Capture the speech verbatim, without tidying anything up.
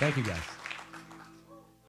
Thank you, guys.